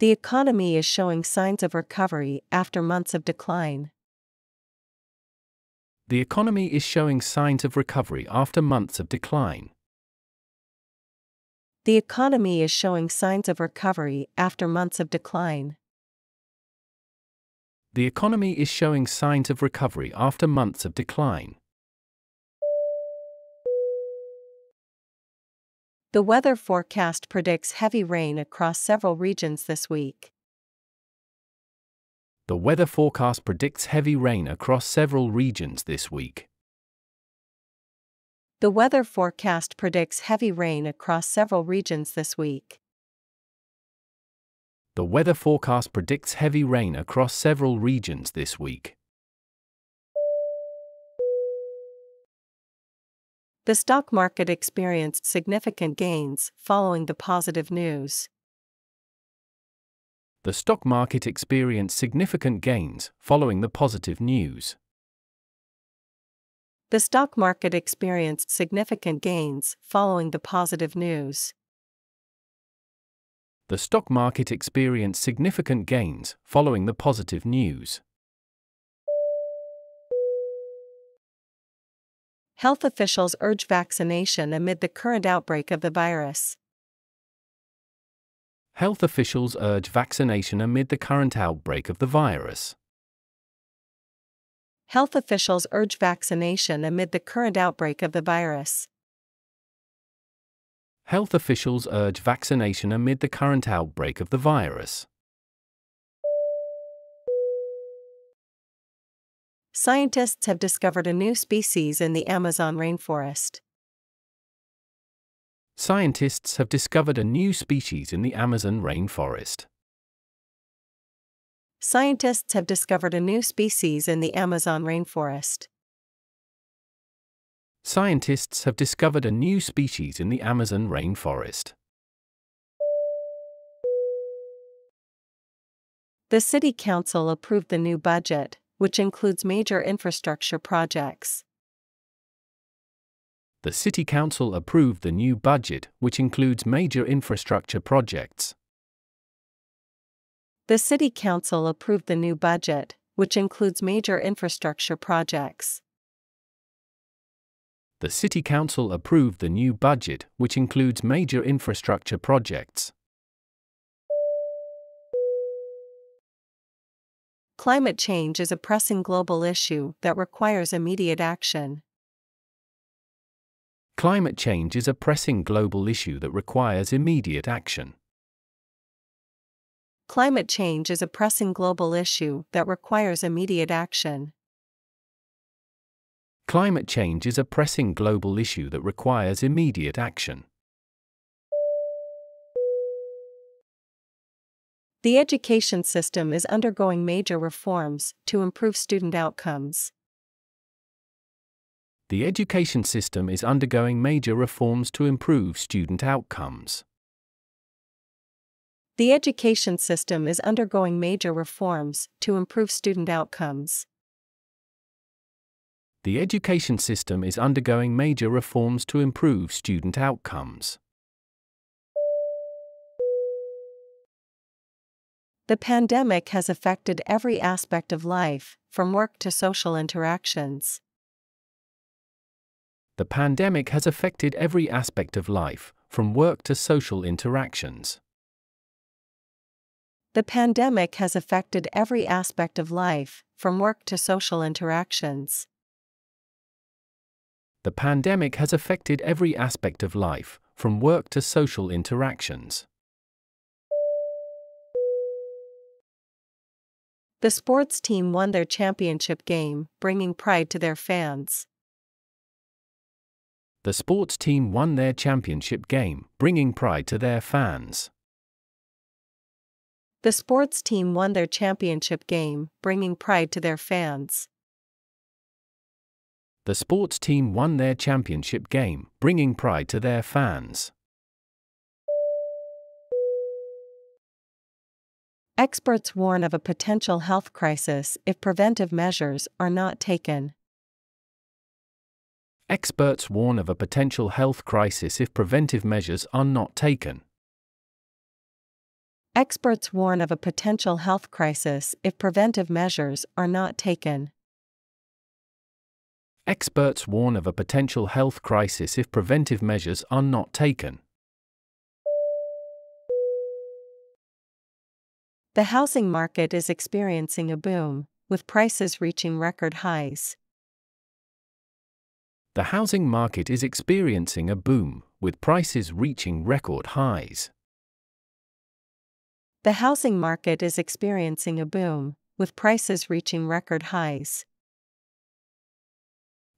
The economy is showing signs of recovery after months of decline. The economy is showing signs of recovery after months of decline. The economy is showing signs of recovery after months of decline. The economy is showing signs of recovery after months of decline. The weather forecast predicts heavy rain across several regions this week. The weather forecast predicts heavy rain across several regions this week. The weather forecast predicts heavy rain across several regions this week. The weather forecast predicts heavy rain across several regions this week. The stock market experienced significant gains following the positive news. The stock market experienced significant gains following the positive news. The stock market experienced significant gains following the positive news. The stock market experienced significant gains following the positive news. Health officials urge vaccination amid the current outbreak of the virus. Health officials urge vaccination amid the current outbreak of the virus. Health officials urge vaccination amid the current outbreak of the virus. Health officials urge vaccination amid the current outbreak of the virus. Scientists have discovered a new species in the Amazon rainforest. Scientists have discovered a new species in the Amazon rainforest. Scientists have discovered a new species in the Amazon rainforest. Scientists have discovered a new species in the Amazon rainforest. The City Council approved the new budget, which includes major infrastructure projects. The City Council approved the new budget, which includes major infrastructure projects. The City Council approved the new budget, which includes major infrastructure projects. The City Council approved the new budget, which includes major infrastructure projects. Climate change is a pressing global issue that requires immediate action. Climate change is a pressing global issue that requires immediate action. Climate change is a pressing global issue that requires immediate action. Climate change is a pressing global issue that requires immediate action. The education system is undergoing major reforms to improve student outcomes. The education system is undergoing major reforms to improve student outcomes. The education system is undergoing major reforms to improve student outcomes. The education system is undergoing major reforms to improve student outcomes. The pandemic has affected every aspect of life, from work to social interactions. The pandemic has affected every aspect of life, from work to social interactions. The pandemic has affected every aspect of life, from work to social interactions. The pandemic has affected every aspect of life, from work to social interactions. The sports team won their championship game, bringing pride to their fans. The sports team won their championship game, bringing pride to their fans. The sports team won their championship game, bringing pride to their fans. The sports team won their championship game, bringing pride to their fans. Experts warn of a potential health crisis if preventive measures are not taken. Experts warn of a potential health crisis if preventive measures are not taken. Experts warn of a potential health crisis if preventive measures are not taken. Experts warn of a potential health crisis if preventive measures are not taken. The housing market is experiencing a boom, with prices reaching record highs. The housing market is experiencing a boom, with prices reaching record highs. The housing market is experiencing a boom, with prices reaching record highs.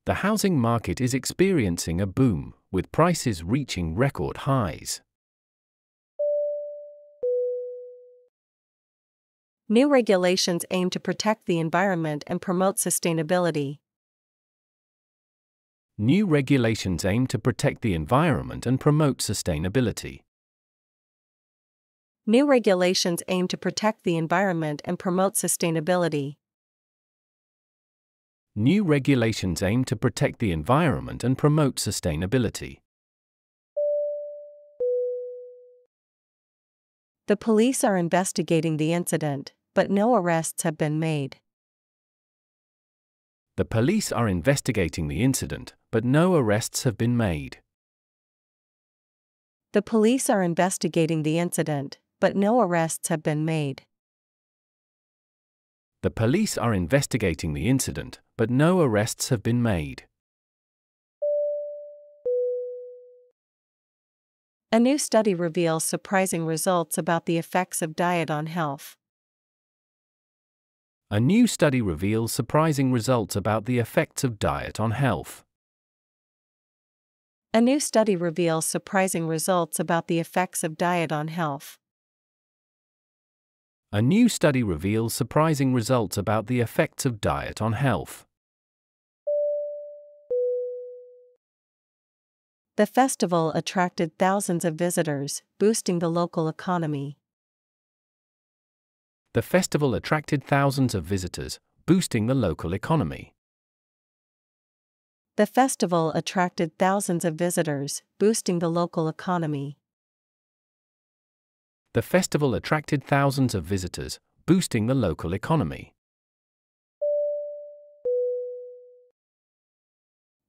The housing market is experiencing a boom, with prices reaching record highs. New regulations aim to protect the environment and promote sustainability. New regulations aim to protect the environment and promote sustainability. New regulations aim to protect the environment and promote sustainability. New regulations aim to protect the environment and promote sustainability. The police are investigating the incident, but no arrests have been made. The police are investigating the incident, but no arrests have been made. The police are investigating the incident, but no arrests have been made. The police are investigating the incident, but no arrests have been made. A new study reveals surprising results about the effects of diet on health. A new study reveals surprising results about the effects of diet on health. A new study reveals surprising results about the effects of diet on health. A new study reveals surprising results about the effects of diet on health. The festival attracted thousands of visitors, boosting the local economy. The festival attracted thousands of visitors, boosting the local economy. The festival attracted thousands of visitors, boosting the local economy. The festival attracted thousands of visitors, boosting the local economy.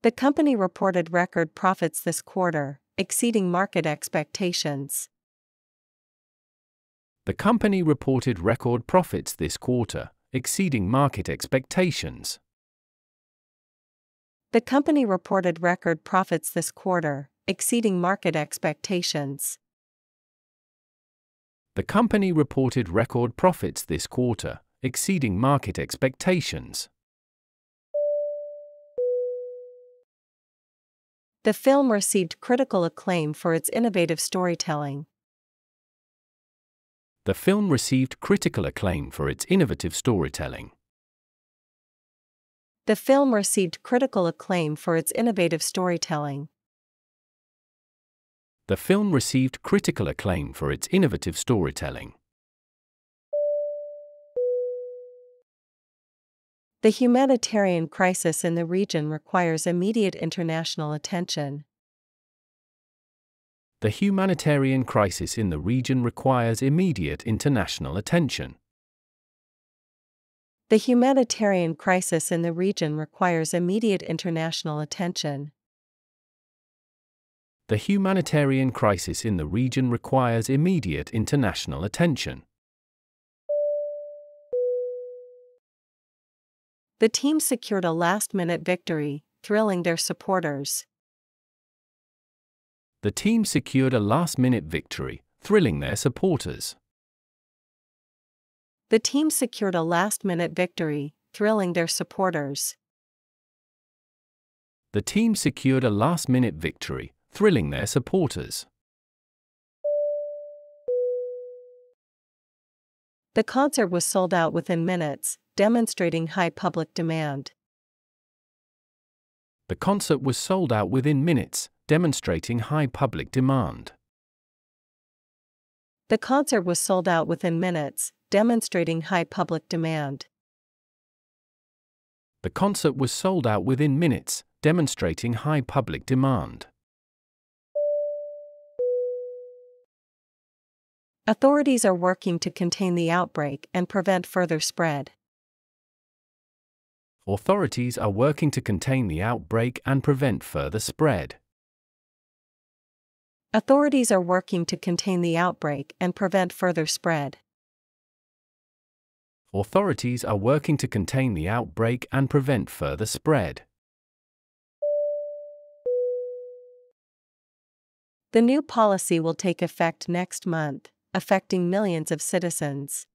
The company reported record profits this quarter, exceeding market expectations. The company reported record profits this quarter, exceeding market expectations. The company reported record profits this quarter, exceeding market expectations. The company reported record profits this quarter, exceeding market expectations. The film received critical acclaim for its innovative storytelling. The film received critical acclaim for its innovative storytelling. The film received critical acclaim for its innovative storytelling. The film received critical acclaim for its innovative storytelling. The humanitarian crisis in the region requires immediate international attention. The humanitarian crisis in the region requires immediate international attention. The humanitarian crisis in the region requires immediate international attention. The humanitarian crisis in the region requires immediate international attention. The team secured a last-minute victory, thrilling their supporters. The team secured a last-minute victory, thrilling their supporters. The team secured a last-minute victory, thrilling their supporters. The team secured a last-minute victory, thrilling their supporters. The concert was sold out within minutes, demonstrating high public demand. The concert was sold out within minutes, demonstrating high public demand. The concert was sold out within minutes, demonstrating high public demand. The concert was sold out within minutes, demonstrating high public demand. Authorities are working to contain the outbreak and prevent further spread. Authorities are working to contain the outbreak and prevent further spread. Authorities are working to contain the outbreak and prevent further spread. Authorities are working to contain the outbreak and prevent further spread. The new policy will take effect next month, affecting millions of citizens.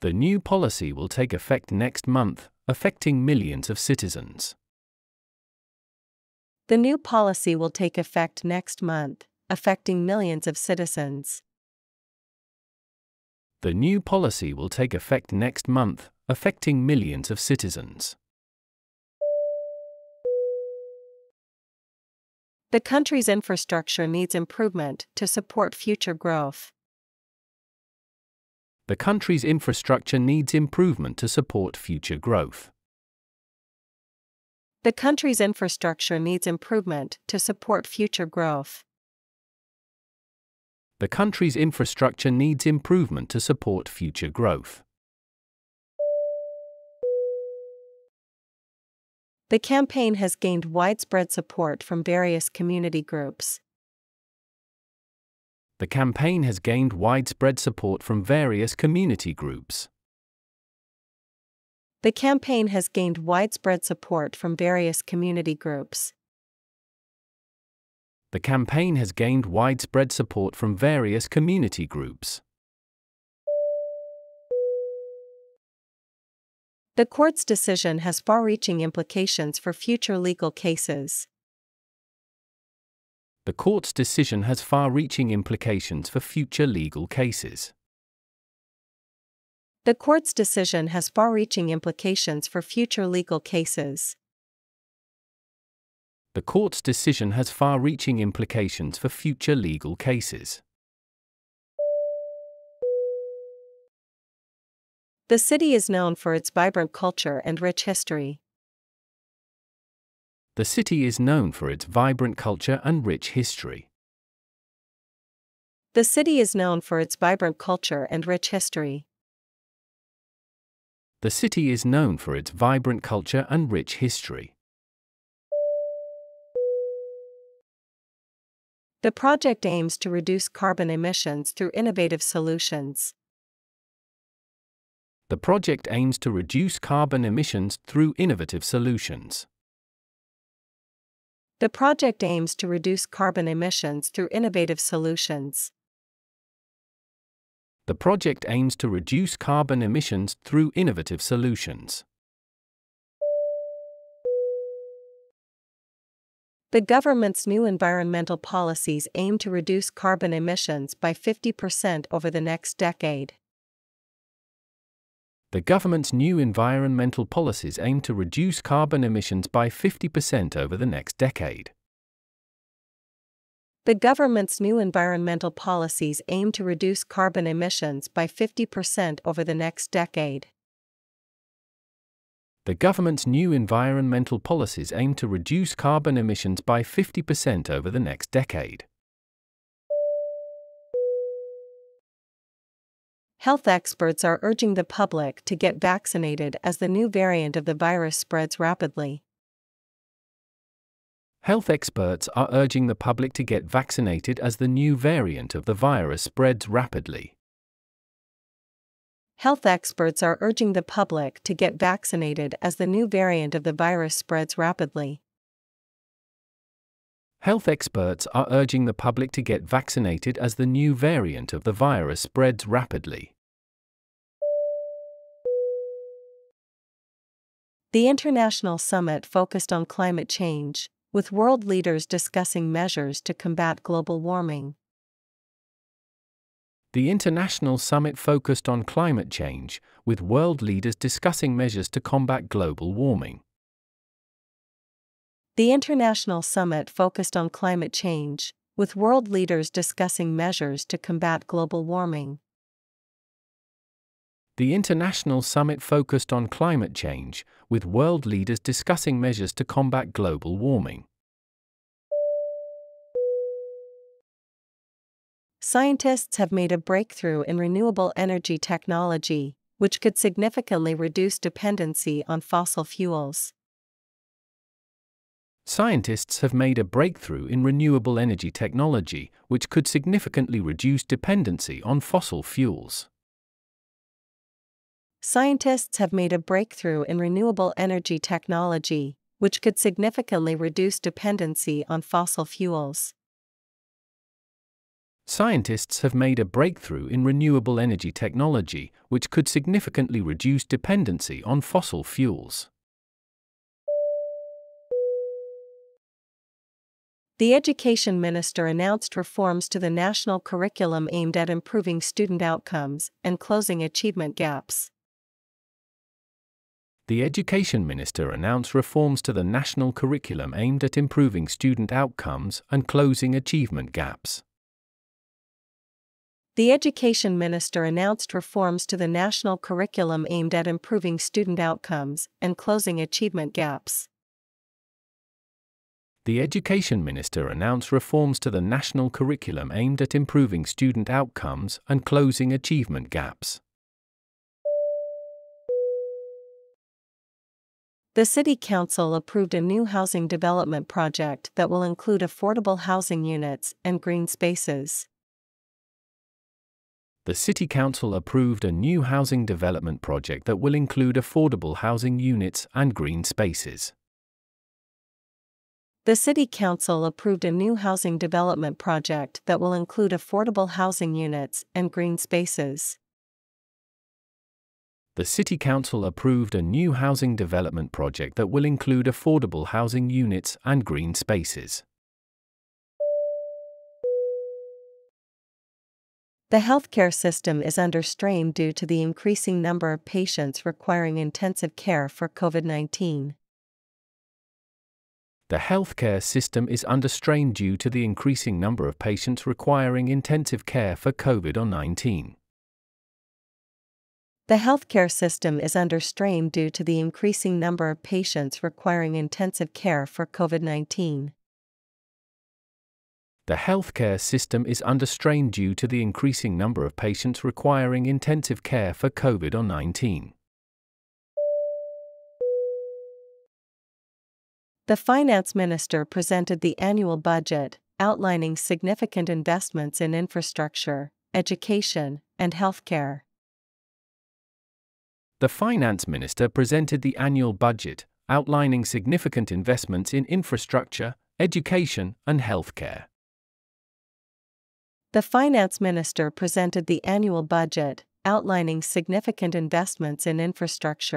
The new policy will take effect next month, affecting millions of citizens. The new policy will take effect next month, affecting millions of citizens. The new policy will take effect next month, affecting millions of citizens. The country's infrastructure needs improvement to support future growth. The country's infrastructure needs improvement to support future growth. The country's infrastructure needs improvement to support future growth. The country's infrastructure needs improvement to support future growth. The campaign has gained widespread support from various community groups. The campaign has gained widespread support from various community groups. The campaign has gained widespread support from various community groups. The campaign has gained widespread support from various community groups. The court's decision has far-reaching implications for future legal cases. The court's decision has far-reaching implications for future legal cases. The court's decision has far-reaching implications for future legal cases. The court's decision has far-reaching implications for future legal cases. The city is known for its vibrant culture and rich history. The city is known for its vibrant culture and rich history. The city is known for its vibrant culture and rich history. The city is known for its vibrant culture and rich history. The project aims to reduce carbon emissions through innovative solutions. The project aims to reduce carbon emissions through innovative solutions. The project aims to reduce carbon emissions through innovative solutions. The project aims to reduce carbon emissions through innovative solutions. The government's new environmental policies aim to reduce carbon emissions by 50% over the next decade. The government's new environmental policies aim to reduce carbon emissions by 50% over the next decade. The government's new environmental policies aim to reduce carbon emissions by 50% over the next decade. The government's new environmental policies aim to reduce carbon emissions by 50% over the next decade. Health experts are urging the public to get vaccinated as the new variant of the virus spreads rapidly. Health experts are urging the public to get vaccinated as the new variant of the virus spreads rapidly. Health experts are urging the public to get vaccinated as the new variant of the virus spreads rapidly. Health experts are urging the public to get vaccinated as the new variant of the virus spreads rapidly. The international summit focused on climate change, with world leaders discussing measures to combat global warming. The international summit focused on climate change, with world leaders discussing measures to combat global warming. The international summit focused on climate change, with world leaders discussing measures to combat global warming. The international summit focused on climate change, with world leaders discussing measures to combat global warming. Scientists have made a breakthrough in renewable energy technology, which could significantly reduce dependency on fossil fuels. Scientists have made a breakthrough in renewable energy technology, which could significantly reduce dependency on fossil fuels. Scientists have made a breakthrough in renewable energy technology, which could significantly reduce dependency on fossil fuels. Scientists have made a breakthrough in renewable energy technology, which could significantly reduce dependency on fossil fuels. The Education Minister announced reforms to the national curriculum aimed at improving student outcomes and closing achievement gaps. The Education Minister announced reforms to the national curriculum aimed at improving student outcomes and closing achievement gaps. The Education Minister announced reforms to the national curriculum aimed at improving student outcomes and closing achievement gaps. The Education Minister announced reforms to the national curriculum aimed at improving student outcomes and closing achievement gaps. The City Council approved a new housing development project that will include affordable housing units and green spaces. The City Council approved a new housing development project that will include affordable housing units and green spaces. The City Council approved a new housing development project that will include affordable housing units and green spaces. The City Council approved a new housing development project that will include affordable housing units and green spaces. The healthcare system is under strain due to the increasing number of patients requiring intensive care for COVID-19. The healthcare system is under strain due to the increasing number of patients requiring intensive care for COVID-19. The healthcare system is under strain due to the increasing number of patients requiring intensive care for COVID-19. The healthcare system is under strain due to the increasing number of patients requiring intensive care for COVID-19. The Finance Minister presented the annual budget, outlining significant investments in infrastructure, education, and healthcare. The Finance Minister presented the annual budget, outlining significant investments in infrastructure, education, and healthcare. The Finance Minister presented the annual budget, outlining significant investments in infrastructure,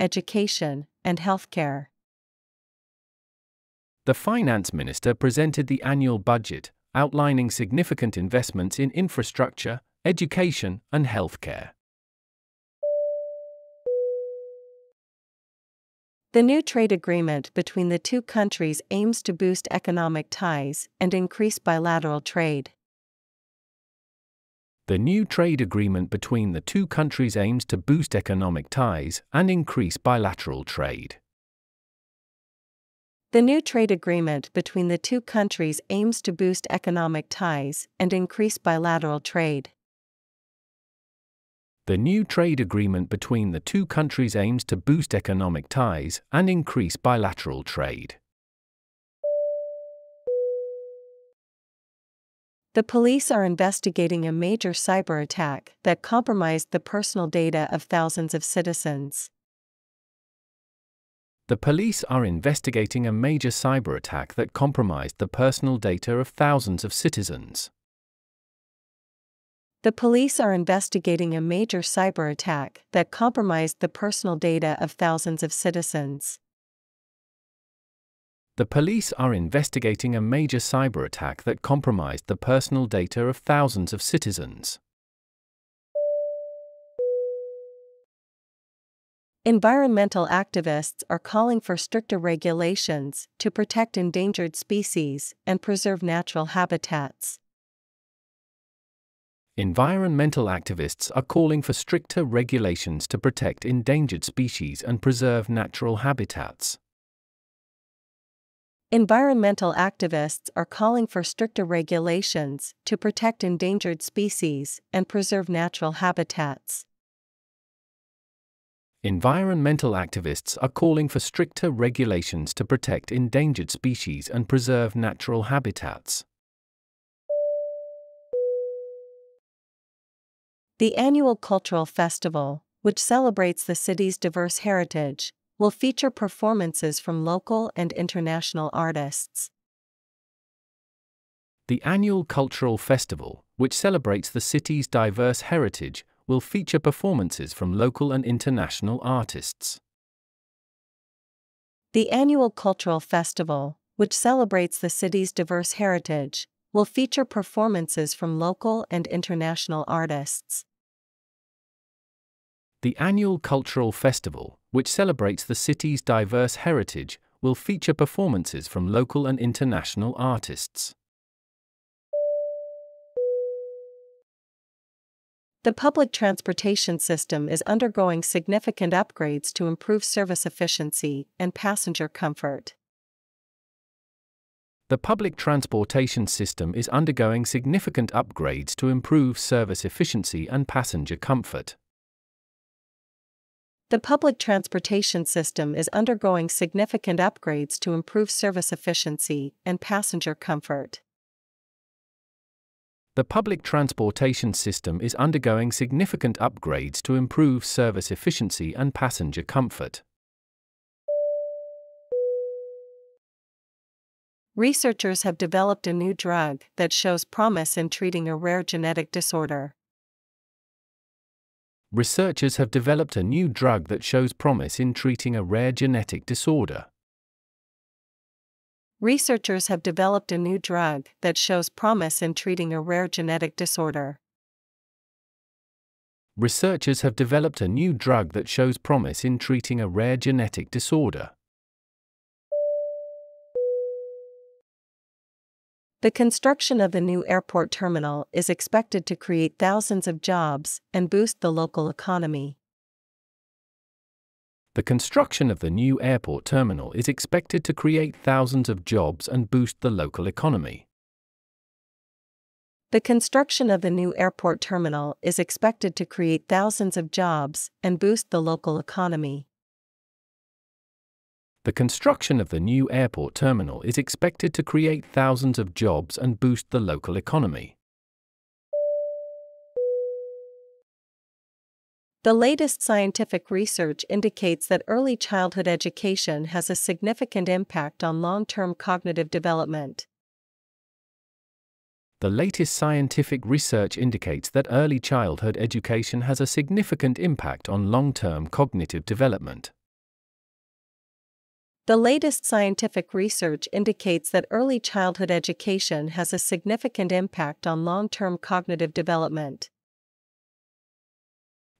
education, and healthcare. The Finance Minister presented the annual budget, outlining significant investments in infrastructure, education, and healthcare. The new trade agreement between the two countries aims to boost economic ties and increase bilateral trade. The new trade agreement between the two countries aims to boost economic ties and increase bilateral trade. The new trade agreement between the two countries aims to boost economic ties and increase bilateral trade. The new trade agreement between the two countries aims to boost economic ties and increase bilateral trade. The police are investigating a major cyber attack that compromised the personal data of thousands of citizens. The police are investigating a major cyber attack that compromised the personal data of thousands of citizens. The police are investigating a major cyber attack that compromised the personal data of thousands of citizens. The police are investigating a major cyber attack that compromised the personal data of thousands of citizens. Environmental activists are calling for stricter regulations to protect endangered species and preserve natural habitats. Environmental activists are calling for stricter regulations to protect endangered species and preserve natural habitats. Environmental activists are calling for stricter regulations to protect endangered species and preserve natural habitats. Environmental activists are calling for stricter regulations to protect endangered species and preserve natural habitats. The annual cultural festival, which celebrates the city's diverse heritage, will feature performances from local and international artists. The annual cultural festival, which celebrates the city's diverse heritage, will feature performances from local and international artists. The annual cultural festival, which celebrates the city's diverse heritage, will feature performances from local and international artists. The annual cultural festival, which celebrates the city's diverse heritage, will feature performances from local and international artists. The public transportation system is undergoing significant upgrades to improve service efficiency and passenger comfort. The public transportation system is undergoing significant upgrades to improve service efficiency and passenger comfort. The public transportation system is undergoing significant upgrades to improve service efficiency and passenger comfort. The public transportation system is undergoing significant upgrades to improve service efficiency and passenger comfort. Researchers have developed a new drug that shows promise in treating a rare genetic disorder. Researchers have developed a new drug that shows promise in treating a rare genetic disorder. Researchers have developed a new drug that shows promise in treating a rare genetic disorder. Researchers have developed a new drug that shows promise in treating a rare genetic disorder. The construction of the new airport terminal is expected to create thousands of jobs and boost the local economy. The construction of the new airport terminal is expected to create thousands of jobs and boost the local economy. The construction of the new airport terminal is expected to create thousands of jobs and boost the local economy. The construction of the new airport terminal is expected to create thousands of jobs and boost the local economy. The latest scientific research indicates that early childhood education has a significant impact on long-term cognitive development. The latest scientific research indicates that early childhood education has a significant impact on long-term cognitive development. The latest scientific research indicates that early childhood education has a significant impact on long-term cognitive development.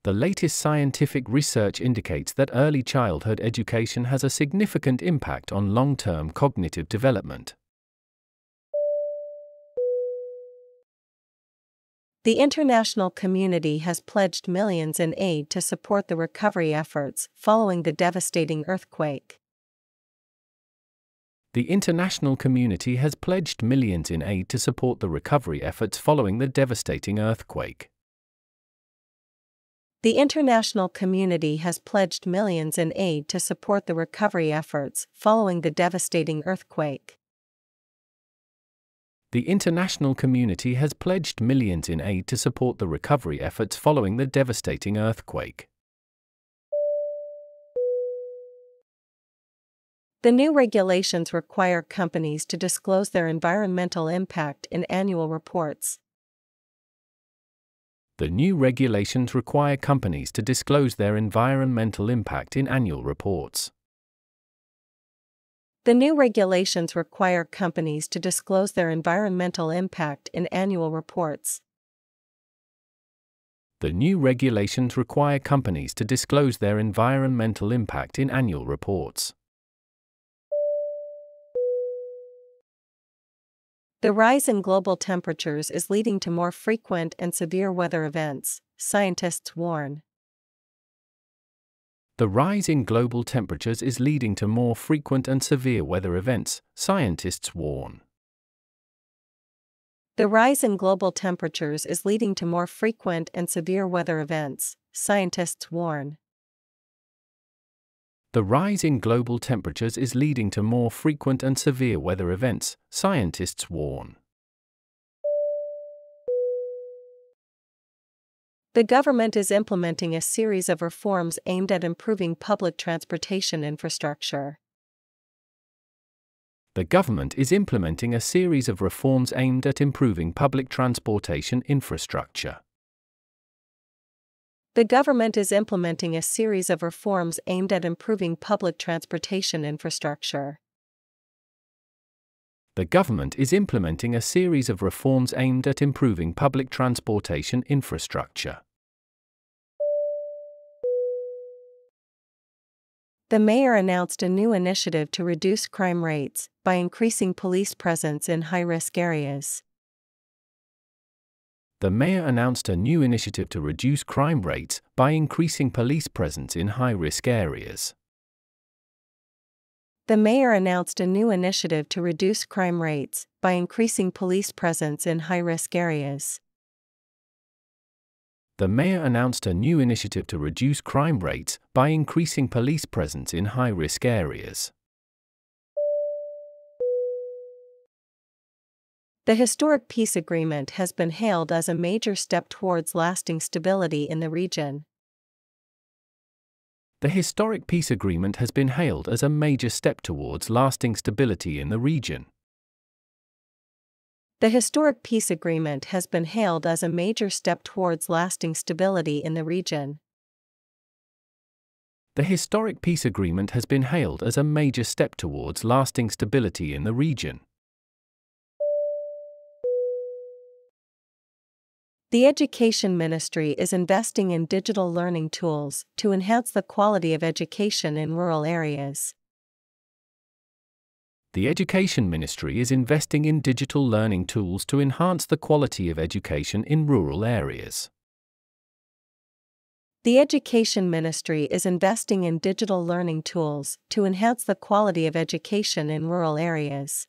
The latest scientific research indicates that early childhood education has a significant impact on long-term cognitive development. The international community has pledged millions in aid to support the recovery efforts following the devastating earthquake. The international community has pledged millions in aid to support the recovery efforts following the devastating earthquake. The international community has pledged millions in aid to support the recovery efforts following the devastating earthquake. The international community has pledged millions in aid to support the recovery efforts following the devastating earthquake. The new regulations require companies to disclose their environmental impact in annual reports. The new regulations require companies to disclose their environmental impact in annual reports. The new regulations require companies to disclose their environmental impact in annual reports. The new regulations require companies to disclose their environmental impact in annual reports. The rise in global temperatures is leading to more frequent and severe weather events, scientists warn. The rise in global temperatures is leading to more frequent and severe weather events, scientists warn. The rise in global temperatures is leading to more frequent and severe weather events, scientists warn. The rise in global temperatures is leading to more frequent and severe weather events, scientists warn. The government is implementing a series of reforms aimed at improving public transportation infrastructure. The government is implementing a series of reforms aimed at improving public transportation infrastructure. The government is implementing a series of reforms aimed at improving public transportation infrastructure. The government is implementing a series of reforms aimed at improving public transportation infrastructure. The mayor announced a new initiative to reduce crime rates by increasing police presence in high-risk areas. The mayor announced a new initiative to reduce crime rates by increasing police presence in high-risk areas. The mayor announced a new initiative to reduce crime rates by increasing police presence in high-risk areas. The mayor announced a new initiative to reduce crime rates by increasing police presence in high-risk areas. The historic peace agreement has been hailed as a major step towards lasting stability in the region. The historic peace agreement has been hailed as a major step towards lasting stability in the region. The historic peace agreement has been hailed as a major step towards lasting stability in the region. The historic peace agreement has been hailed as a major step towards lasting stability in the region. The Education Ministry is investing in digital learning tools to enhance the quality of education in rural areas. The Education Ministry is investing in digital learning tools to enhance the quality of education in rural areas. The Education Ministry is investing in digital learning tools to enhance the quality of education in rural areas.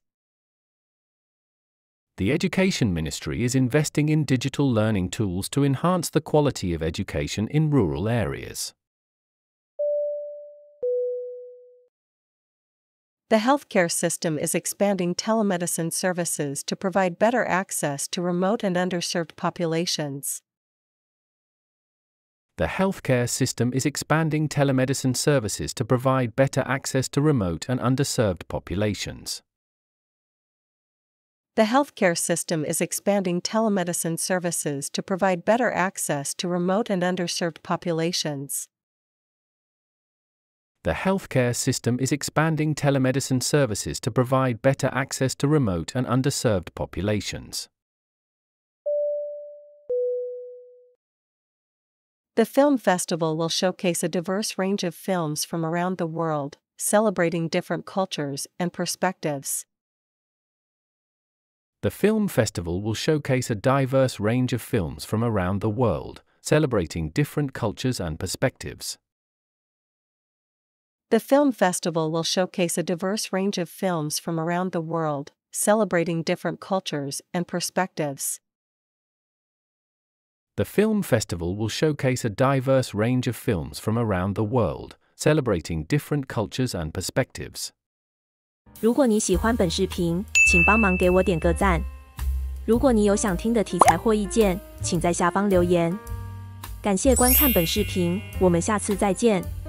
The Education Ministry is investing in digital learning tools to enhance the quality of education in rural areas. The healthcare system is expanding telemedicine services to provide better access to remote and underserved populations. The healthcare system is expanding telemedicine services to provide better access to remote and underserved populations. The healthcare system is expanding telemedicine services to provide better access to remote and underserved populations. The healthcare system is expanding telemedicine services to provide better access to remote and underserved populations. The film festival will showcase a diverse range of films from around the world, celebrating different cultures and perspectives. The film festival will showcase a diverse range of films from around the world, celebrating different cultures and perspectives. The film festival will showcase a diverse range of films from around the world, celebrating different cultures and perspectives. The film festival will showcase a diverse range of films from around the world, celebrating different cultures and perspectives. 如果你喜欢本视频，请帮忙给我点个赞。如果你有想听的题材或意见，请在下方留言。感谢观看本视频，我们下次再见。